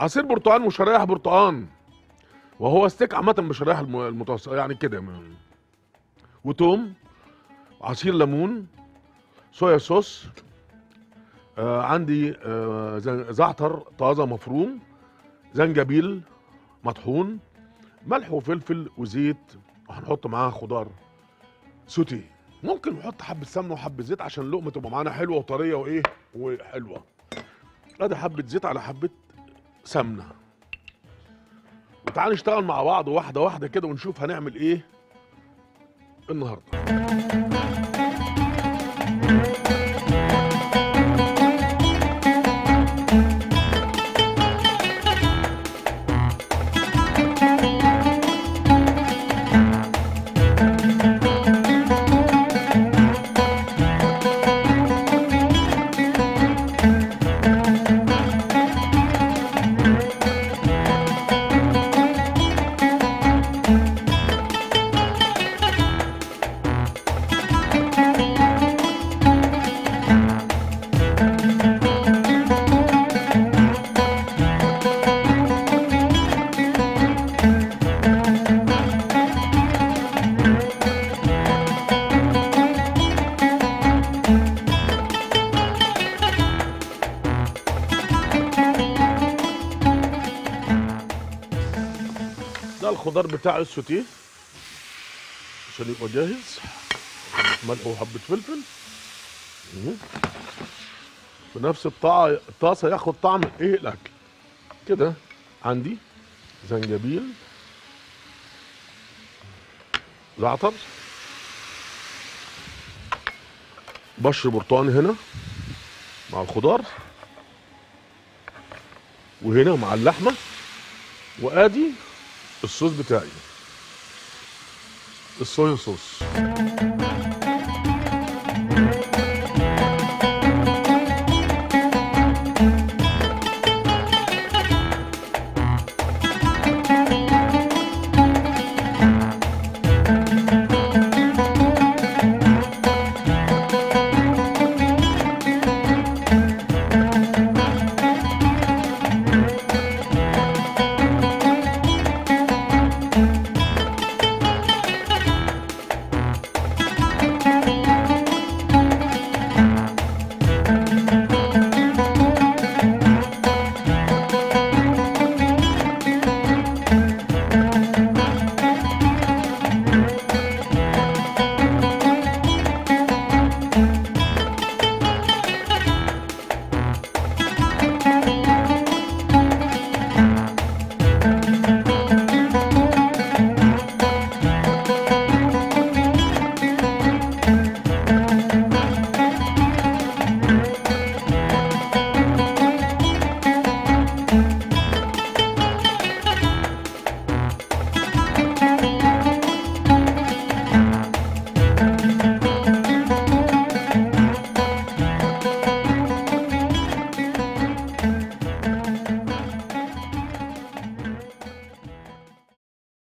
عصير برتقان وشرايح برتقان، وهو ستيك عامة بشرايح المتوسطة يعني كده، وتوم، عصير ليمون، صويا صوص، عندي زعتر طازة مفروم، زنجبيل مطحون، ملح وفلفل وزيت، وهنحط معاها خضار سوتي، ممكن نحط حبة سمنة وحبة زيت عشان اللقمة تبقى معانا حلوة وطرية وإيه وحلوة. أدي حبة زيت على حبة سمنة، وتعالى نشتغل مع بعض واحدة واحدة كده ونشوف هنعمل إيه النهاردة. الخضار بتاع السوتيه عشان يبقى جاهز، ملح وحبه فلفل، بنفس الطاسه ياخد طعم ايه الاكل كده. عندي زنجبيل، زعتر، بشر برتقاني هنا مع الخضار، وهنا مع اللحمه، وادي الصوص بتاعي الصويا صوص.